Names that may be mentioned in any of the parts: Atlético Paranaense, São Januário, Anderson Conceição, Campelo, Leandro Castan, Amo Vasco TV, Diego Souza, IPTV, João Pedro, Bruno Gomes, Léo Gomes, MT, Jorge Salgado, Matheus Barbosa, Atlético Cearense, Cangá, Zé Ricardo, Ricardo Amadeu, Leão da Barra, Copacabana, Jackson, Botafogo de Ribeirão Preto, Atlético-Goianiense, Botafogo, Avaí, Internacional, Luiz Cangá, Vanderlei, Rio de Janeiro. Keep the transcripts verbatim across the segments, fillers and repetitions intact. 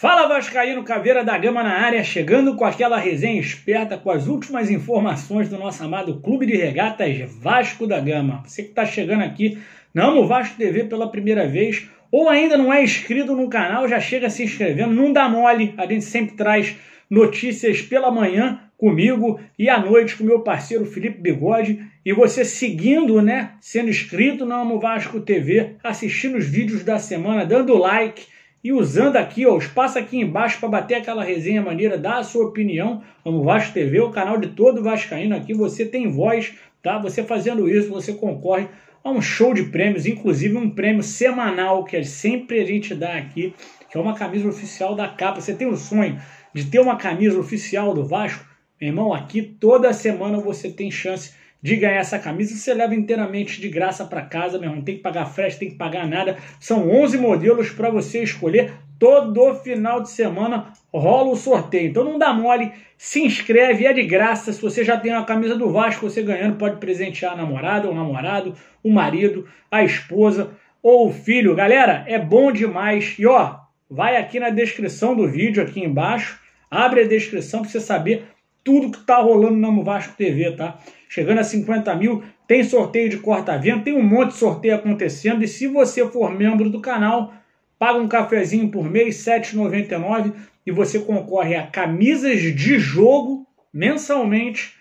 Fala Vascaíno, Caveira da Gama na área, chegando com aquela resenha esperta, com as últimas informações do nosso amado Clube de Regatas Vasco da Gama. Você que está chegando aqui na Amo Vasco T V pela primeira vez, ou ainda não é inscrito no canal, já chega se inscrevendo, não dá mole, a gente sempre traz notícias pela manhã comigo e à noite com meu parceiro Felipe Bigode, e você seguindo, né, sendo inscrito na Amo Vasco T V, assistindo os vídeos da semana, dando like, e usando aqui, ó, o espaço aqui embaixo para bater aquela resenha maneira, dar a sua opinião. Amo Vasco T V, o canal de todo vascaíno aqui, você tem voz, tá? Você fazendo isso, você concorre a um show de prêmios, inclusive um prêmio semanal que sempre a gente dá aqui, que é uma camisa oficial da Kappa. Você tem o sonho de ter uma camisa oficial do Vasco? Meu irmão, aqui toda semana você tem chance de ganhar essa camisa, você leva inteiramente de graça para casa, meu irmão. Não tem que pagar frete, tem que pagar nada. São onze modelos para você escolher. Todo final de semana rola o sorteio. Então não dá mole, se inscreve, é de graça. Se você já tem uma camisa do Vasco, você ganhando pode presentear a namorada, o namorado, o marido, a esposa ou o filho. Galera, é bom demais. E ó, vai aqui na descrição do vídeo, aqui embaixo. Abre a descrição para você saber tudo que tá rolando na Amo Vasco T V, tá? Chegando a cinquenta mil, tem sorteio de corta-vento, tem um monte de sorteio acontecendo. E se você for membro do canal, paga um cafezinho por mês, sete reais e noventa e nove centavos, e você concorre a camisas de jogo mensalmente.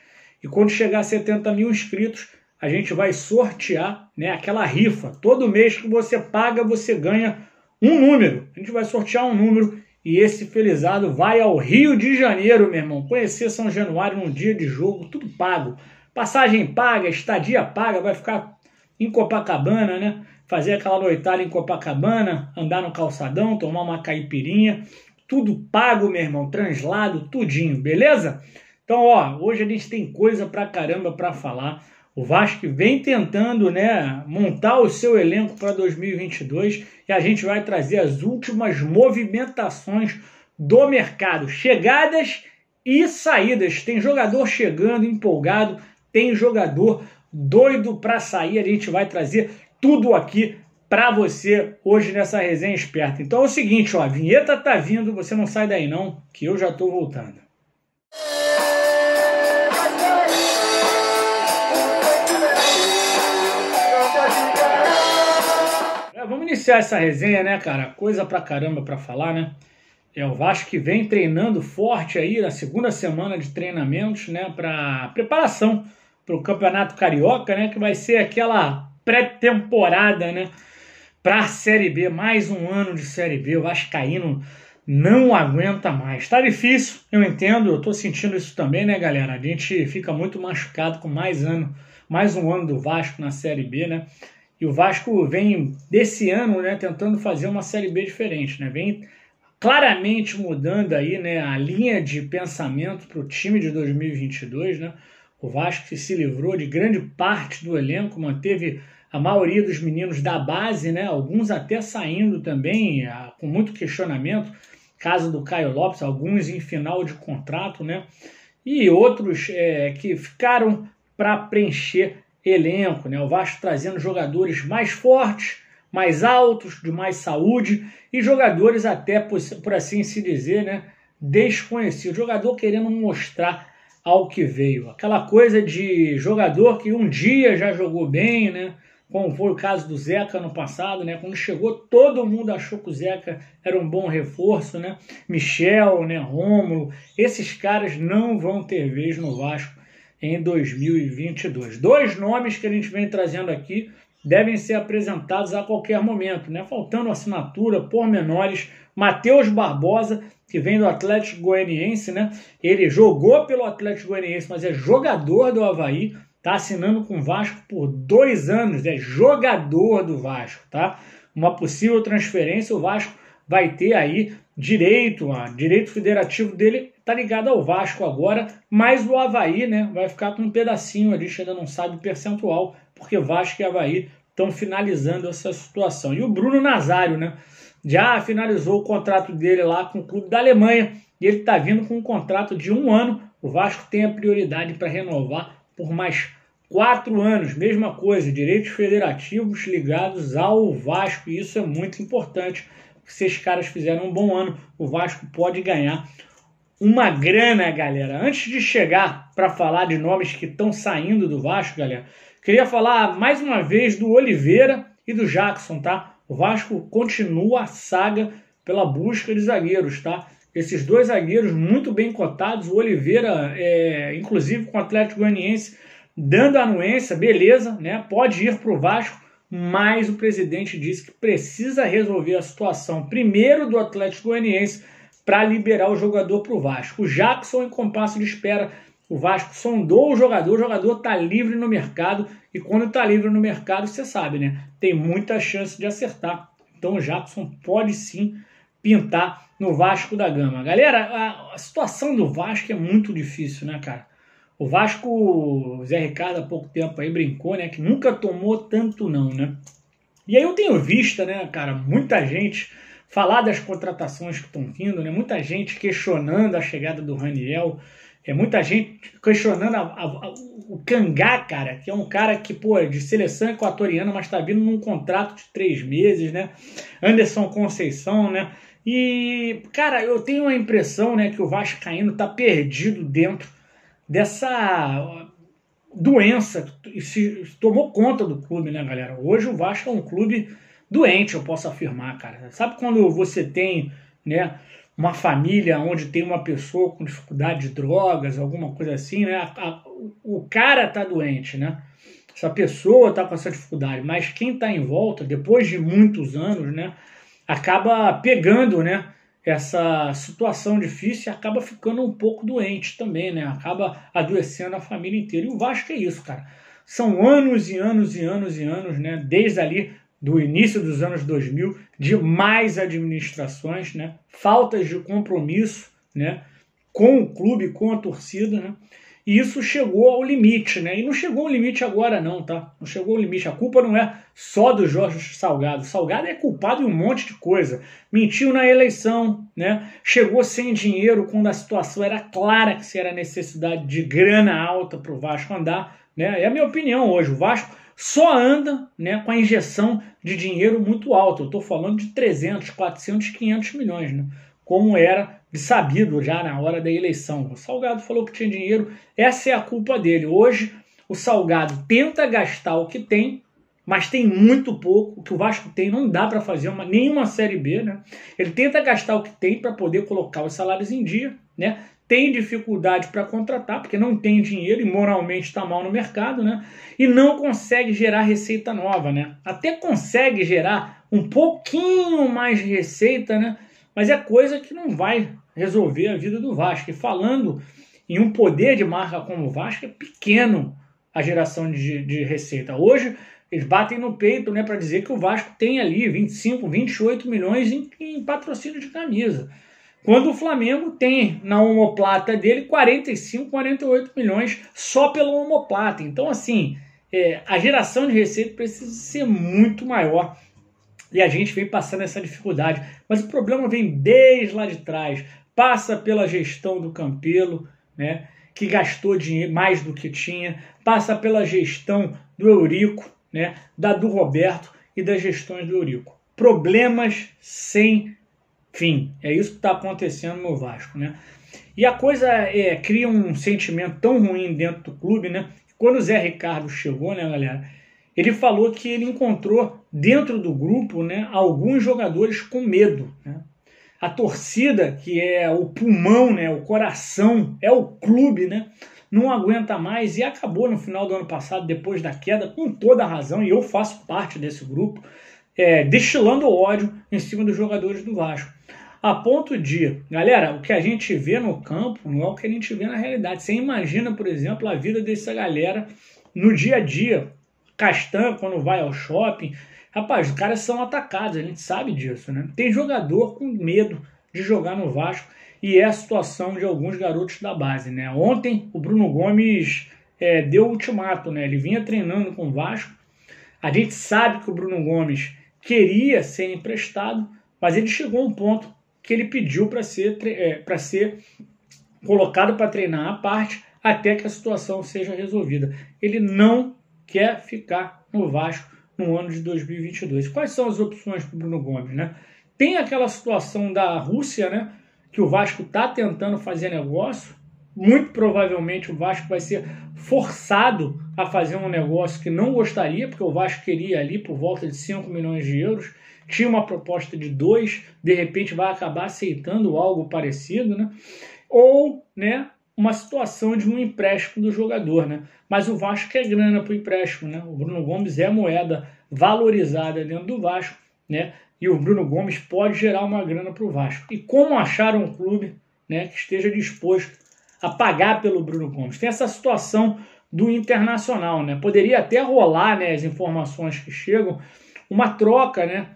E quando chegar a setenta mil inscritos, a gente vai sortear, né, aquela rifa. Todo mês que você paga, você ganha um número. A gente vai sortear um número. E esse felizado vai ao Rio de Janeiro, meu irmão. Conhecer São Januário num dia de jogo, tudo pago. Passagem paga, estadia paga, vai ficar em Copacabana, né? Fazer aquela noitada em Copacabana, andar no calçadão, tomar uma caipirinha. Tudo pago, meu irmão. Translado, tudinho, beleza? Então, ó, hoje a gente tem coisa pra caramba pra falar. O Vasco vem tentando, né, montar o seu elenco para dois mil e vinte e dois, e a gente vai trazer as últimas movimentações do mercado. Chegadas e saídas. Tem jogador chegando empolgado, tem jogador doido para sair. A gente vai trazer tudo aqui para você hoje nessa resenha esperta. Então é o seguinte, ó, a vinheta tá vindo, você não sai daí não, que eu já tô voltando. Vamos iniciar essa resenha, né, cara? Coisa pra caramba pra falar, né? É o Vasco que vem treinando forte aí na segunda semana de treinamentos, né? Pra preparação pro Campeonato Carioca, né? Que vai ser aquela pré-temporada, né? Pra Série B, mais um ano de Série B. O vascaíno não aguenta mais. Tá difícil, eu entendo. Eu tô sentindo isso também, né, galera? A gente fica muito machucado com mais ano, mais um ano do Vasco na Série B, né? E o Vasco vem, desse ano, né, tentando fazer uma Série B diferente, né? Vem claramente mudando aí, né, a linha de pensamento para o time de dois mil e vinte e dois, né? O Vasco se livrou de grande parte do elenco, manteve a maioria dos meninos da base, né? Alguns até saindo também, com muito questionamento. Caso do Caio Lopes, alguns em final de contrato, né? E outros é, que ficaram para preencher elenco, né? O Vasco trazendo jogadores mais fortes, mais altos, de mais saúde, e jogadores até, por, por assim se dizer, né, desconhecidos. Jogador querendo mostrar ao que veio. Aquela coisa de jogador que um dia já jogou bem, né? Como foi o caso do Zeca no passado, né? Quando chegou, todo mundo achou que o Zeca era um bom reforço, né? Michel, né? Rômulo, esses caras não vão ter vez no Vasco em dois mil e vinte e dois. Dois nomes que a gente vem trazendo aqui devem ser apresentados a qualquer momento, né? Faltando assinatura, pormenores. Matheus Barbosa, que vem do Atlético-Goianiense, né? Ele jogou pelo Atlético-Goianiense, mas é jogador do Avaí, tá assinando com o Vasco por dois anos, é jogador do Vasco, tá? Uma possível transferência, o Vasco vai ter aí direito, ó, direito federativo dele tá ligado ao Vasco agora, mas o Avaí, né, vai ficar com um pedacinho, a gente ainda não sabe o percentual, porque Vasco e Avaí estão finalizando essa situação. E o Bruno Nazário, né, já finalizou o contrato dele lá com o clube da Alemanha, e ele tá vindo com um contrato de um ano, o Vasco tem a prioridade para renovar por mais quatro anos, mesma coisa, direitos federativos ligados ao Vasco, e isso é muito importante que se esses caras fizeram um bom ano, o Vasco pode ganhar uma grana, galera. Antes de chegar para falar de nomes que estão saindo do Vasco, galera, queria falar mais uma vez do Oliveira e do Jackson, tá? O Vasco continua a saga pela busca de zagueiros, tá? Esses dois zagueiros muito bem cotados, o Oliveira, é, inclusive com o Atlético-Goianiense, dando anuência, beleza, né? Pode ir para o Vasco, mas o presidente disse que precisa resolver a situação primeiro do Atlético-Goianiense para liberar o jogador para o Vasco. O Jackson em compasso de espera, o Vasco sondou o jogador, o jogador está livre no mercado, e quando está livre no mercado, você sabe, né? Tem muita chance de acertar. Então o Jackson pode sim pintar no Vasco da Gama. Galera, a situação do Vasco é muito difícil, né, cara? O Vasco, o Zé Ricardo há pouco tempo aí brincou, né, que nunca tomou tanto não, né? E aí eu tenho visto, né, cara, muita gente falar das contratações que estão vindo, né? Muita gente questionando a chegada do Raniel, é muita gente questionando a, a, a, o Cangá, cara, que é um cara que, pô, é de seleção equatoriana, mas tá vindo num contrato de três meses, né? Anderson Conceição, né? E, cara, eu tenho a impressão, né, que o vascaíno tá perdido dentro dessa doença que se tomou conta do clube, né, galera? Hoje o Vasco é um clube doente, eu posso afirmar, cara. Sabe quando você tem, né, uma família onde tem uma pessoa com dificuldade de drogas, alguma coisa assim, né? A, a, o cara tá doente, né? Essa pessoa tá com essa dificuldade, mas quem tá em volta, depois de muitos anos, né, acaba pegando, né, essa situação difícil e acaba ficando um pouco doente também, né? Acaba adoecendo a família inteira. E o Vasco é isso, cara. São anos e anos e anos e anos, né? Desde ali do início dos anos dois mil, de mais administrações, né? Faltas de compromisso, né, com o clube, com a torcida, né? E isso chegou ao limite, né? E não chegou ao limite agora não, tá? Não chegou ao limite. A culpa não é só do Jorge Salgado. Salgado é culpado em um monte de coisa. Mentiu na eleição, né? Chegou sem dinheiro quando a situação era clara que se era necessidade de grana alta para o Vasco andar, né? É a minha opinião hoje. O Vasco só anda, né, com a injeção de dinheiro muito alta. Eu estou falando de trezentos, quatrocentos, quinhentos milhões, né? Como era sabido já na hora da eleição. O Salgado falou que tinha dinheiro, essa é a culpa dele. Hoje, o Salgado tenta gastar o que tem, mas tem muito pouco. O que o Vasco tem não dá para fazer uma, nenhuma Série B, né? Ele tenta gastar o que tem para poder colocar os salários em dia, né? Tem dificuldade para contratar, porque não tem dinheiro e moralmente está mal no mercado, né? E não consegue gerar receita nova, né? Até consegue gerar um pouquinho mais de receita, né? Mas é coisa que não vai resolver a vida do Vasco. E falando em um poder de marca como o Vasco, é pequeno a geração de, de receita. Hoje, eles batem no peito, né, para dizer que o Vasco tem ali vinte e cinco, vinte e oito milhões em, em patrocínio de camisa. Quando o Flamengo tem na omoplata dele quarenta e cinco, quarenta e oito milhões só pela omoplata. Então, assim, é, a geração de receita precisa ser muito maior. E a gente vem passando essa dificuldade. Mas o problema vem desde lá de trás. Passa pela gestão do Campelo, né, que gastou dinheiro mais do que tinha. Passa pela gestão do Eurico, né, da do Roberto e das gestões do Eurico. Problemas sem fim. É isso que está acontecendo no Vasco, né? E a coisa é, cria um sentimento tão ruim dentro do clube, né? Quando o Zé Ricardo chegou, né, galera, ele falou que ele encontrou dentro do grupo, né, alguns jogadores com medo, né? A torcida, que é o pulmão, né, o coração, é o clube, né, não aguenta mais e acabou no final do ano passado, depois da queda, com toda a razão, e eu faço parte desse grupo, é, destilando ódio em cima dos jogadores do Vasco. A ponto de, galera, o que a gente vê no campo não é o que a gente vê na realidade. Você imagina, por exemplo, a vida dessa galera no dia a dia. Castan, quando vai ao shopping, rapaz, os caras são atacados, a gente sabe disso, né? Tem jogador com medo de jogar no Vasco e é a situação de alguns garotos da base, né? Ontem o Bruno Gomes é, deu ultimato, né? Ele vinha treinando com o Vasco, a gente sabe que o Bruno Gomes queria ser emprestado, mas ele chegou a um ponto que ele pediu para ser, é, para ser colocado para treinar à parte até que a situação seja resolvida. Ele não quer ficar no Vasco no ano de dois mil e vinte e dois. Quais são as opções para o Bruno Gomes, né? Tem aquela situação da Rússia, né, que o Vasco está tentando fazer negócio. Muito provavelmente o Vasco vai ser forçado a fazer um negócio que não gostaria, porque o Vasco queria ali por volta de cinco milhões de euros, tinha uma proposta de dois, de repente vai acabar aceitando algo parecido, né? Ou, né, uma situação de um empréstimo do jogador, né? Mas o Vasco quer grana para o empréstimo, né? O Bruno Gomes é moeda valorizada dentro do Vasco, né? E o Bruno Gomes pode gerar uma grana para o Vasco. E como achar um clube, né, que esteja disposto a pagar pelo Bruno Gomes? Tem essa situação do Internacional, né? Poderia até rolar, né, as informações que chegam, uma troca, né,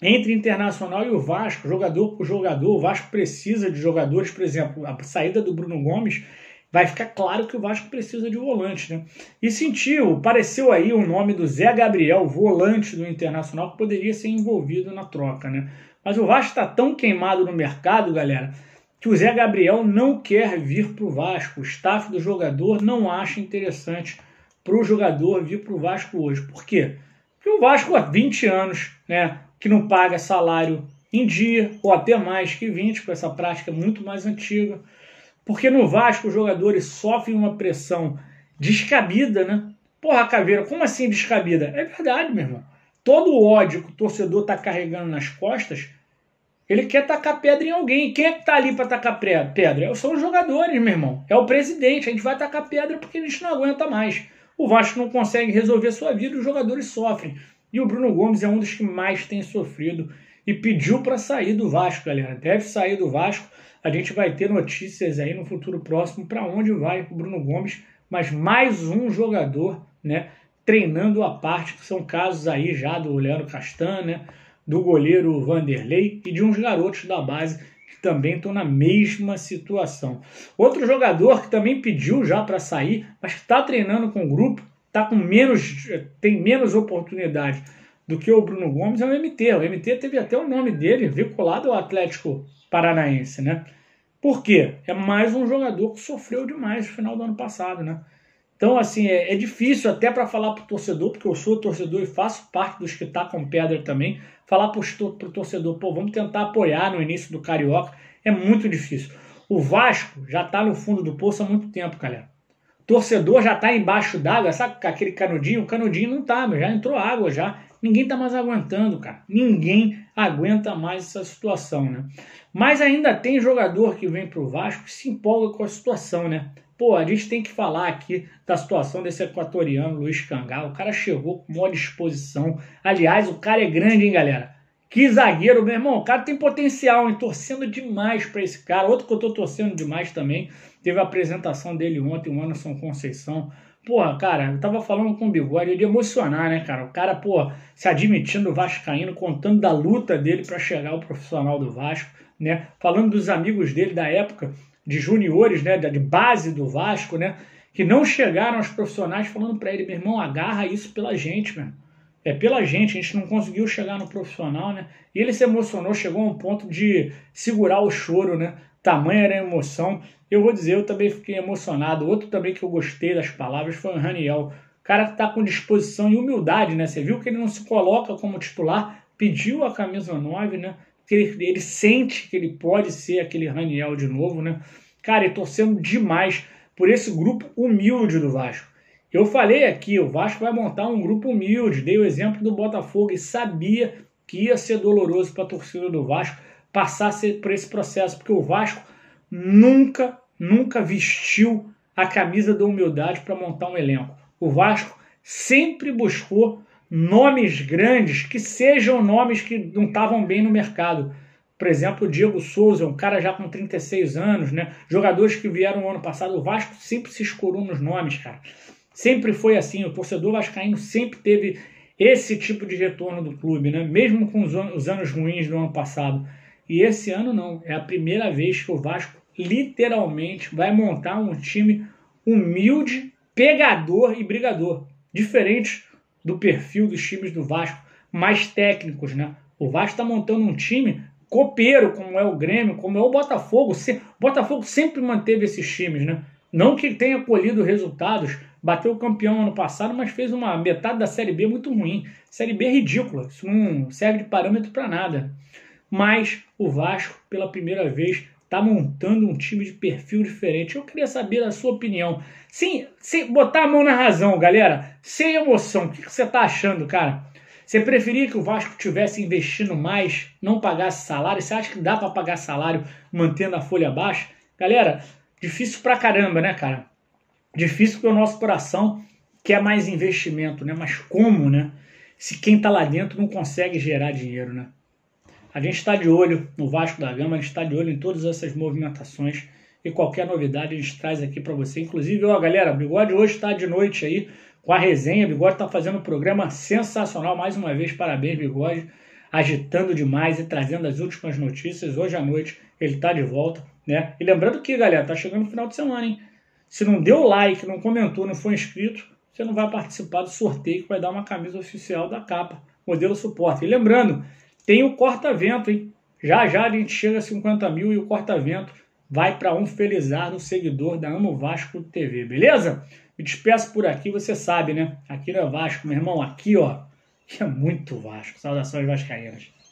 entre Internacional e o Vasco, jogador por jogador. O Vasco precisa de jogadores, por exemplo, a saída do Bruno Gomes, vai ficar claro que o Vasco precisa de volante, né? E sentiu, apareceu aí o nome do Zé Gabriel, volante do Internacional, que poderia ser envolvido na troca, né? Mas o Vasco está tão queimado no mercado, galera, que o Zé Gabriel não quer vir para o Vasco. O staff do jogador não acha interessante para o jogador vir para o Vasco hoje. Por quê? Porque o Vasco há vinte anos, né, que não paga salário em dia, ou até mais que vinte, com essa prática muito mais antiga. Porque no Vasco os jogadores sofrem uma pressão descabida, né? Porra, Caveira, como assim descabida? É verdade, meu irmão. Todo o ódio que o torcedor está carregando nas costas, ele quer tacar pedra em alguém. Quem é que tá ali para tacar pedra? São os jogadores, meu irmão. É o presidente. A gente vai tacar pedra porque a gente não aguenta mais. O Vasco não consegue resolver sua vida, os jogadores sofrem. E o Bruno Gomes é um dos que mais tem sofrido e pediu para sair do Vasco, galera. Deve sair do Vasco. A gente vai ter notícias aí no futuro próximo para onde vai o Bruno Gomes. Mas mais um jogador, né, treinando à parte, que são casos aí já do Leandro Castan, né, do goleiro Vanderlei e de uns garotos da base que também estão na mesma situação. Outro jogador que também pediu já para sair, mas que está treinando com o grupo, tá com menos, tem menos oportunidade do que o Bruno Gomes, é o M T. O M T teve até o nome dele vinculado ao Atlético Paranaense, né? Por quê? É mais um jogador que sofreu demais no final do ano passado, né? Então, assim, é, é difícil até para falar para o torcedor, porque eu sou torcedor e faço parte dos que tá com pedra também, falar para o torcedor, pô, vamos tentar apoiar no início do Carioca, é muito difícil. O Vasco já tá no fundo do poço há muito tempo, galera. Torcedor já tá embaixo d'água, sabe aquele canudinho? O canudinho não tá, mas já entrou água já. Ninguém tá mais aguentando, cara. Ninguém aguenta mais essa situação, né? Mas ainda tem jogador que vem pro Vasco e se empolga com a situação, né? Pô, a gente tem que falar aqui da situação desse equatoriano, Luiz Cangá. O cara chegou com maior disposição. Aliás, o cara é grande, hein, galera? Que zagueiro, meu irmão. O cara tem potencial, hein? Torcendo demais para esse cara. Outro que eu tô torcendo demais também. Teve a apresentação dele ontem, o Anderson Conceição. Porra, cara, eu tava falando com o Bigode, de emocionar, né, cara? O cara, pô, se admitindo vascaíno, contando da luta dele para chegar ao profissional do Vasco, né? Falando dos amigos dele da época, de juniores, né, de base do Vasco, né, que não chegaram aos profissionais, falando para ele, meu irmão, agarra isso pela gente, mano. É pela gente, a gente não conseguiu chegar no profissional, né, e ele se emocionou, chegou a um ponto de segurar o choro, né, tamanha era a emoção. Eu vou dizer, eu também fiquei emocionado. Outro também que eu gostei das palavras foi o Raniel, o cara que tá com disposição e humildade, né, você viu que ele não se coloca como titular, pediu a camisa nove, né, que ele, ele sente que ele pode ser aquele Raniel de novo, né? Cara, e torcendo demais por esse grupo humilde do Vasco. Eu falei aqui, o Vasco vai montar um grupo humilde, dei o exemplo do Botafogo, e sabia que ia ser doloroso para a torcida do Vasco passar por esse processo, porque o Vasco nunca, nunca vestiu a camisa da humildade para montar um elenco. O Vasco sempre buscou nomes grandes, que sejam nomes que não estavam bem no mercado. Por exemplo, o Diego Souza, um cara já com trinta e seis anos, né? Jogadores que vieram no ano passado, o Vasco sempre se escorou nos nomes, cara. Sempre foi assim, o torcedor vascaíno sempre teve esse tipo de retorno do clube, né? Mesmo com os, an os anos ruins do ano passado. E esse ano não, é a primeira vez que o Vasco literalmente vai montar um time humilde, pegador e brigador. Diferente do perfil dos times do Vasco, mais técnicos, né? O Vasco está montando um time copeiro, como é o Grêmio, como é o Botafogo. O Botafogo sempre manteve esses times, né? Não que tenha colhido resultados, bateu o campeão ano passado, mas fez uma metade da Série B muito ruim. Série B é ridícula, isso não serve de parâmetro para nada. mas o Vasco, pela primeira vez, está montando um time de perfil diferente. Eu queria saber a sua opinião. Sim, sem botar a mão na razão, galera. Sem emoção. O que você está achando, cara? Você preferia que o Vasco estivesse investindo mais, não pagasse salário? Você acha que dá para pagar salário mantendo a folha baixa? Galera, difícil pra caramba, né, cara? Difícil porque o nosso coração quer mais investimento, né? Mas como, né? Se quem tá lá dentro não consegue gerar dinheiro, né? A gente está de olho no Vasco da Gama, a gente está de olho em todas essas movimentações e qualquer novidade a gente traz aqui para você. Inclusive, ó, galera, Bigode hoje está de noite aí com a resenha. Bigode está fazendo um programa sensacional. Mais uma vez, parabéns, Bigode, agitando demais e trazendo as últimas notícias. Hoje à noite ele está de volta, né? E lembrando que, galera, tá chegando o final de semana, hein? Se não deu like, não comentou, não foi inscrito, você não vai participar do sorteio que vai dar uma camisa oficial da Kappa, modelo suporte. E lembrando, tem o corta-vento, hein? Já já a gente chega a cinquenta mil e o corta-vento vai para um felizardo seguidor da Amo Vasco T V, beleza? Me despeço por aqui, você sabe, né? Aqui não é Vasco, meu irmão, aqui, ó, que é muito Vasco. Saudações vascaínas.